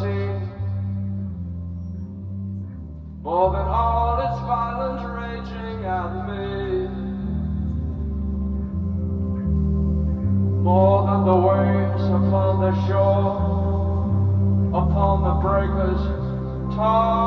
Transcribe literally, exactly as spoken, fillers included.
seen. More than all its violence raging at me, more than the waves upon the shore, upon the breakers, tall.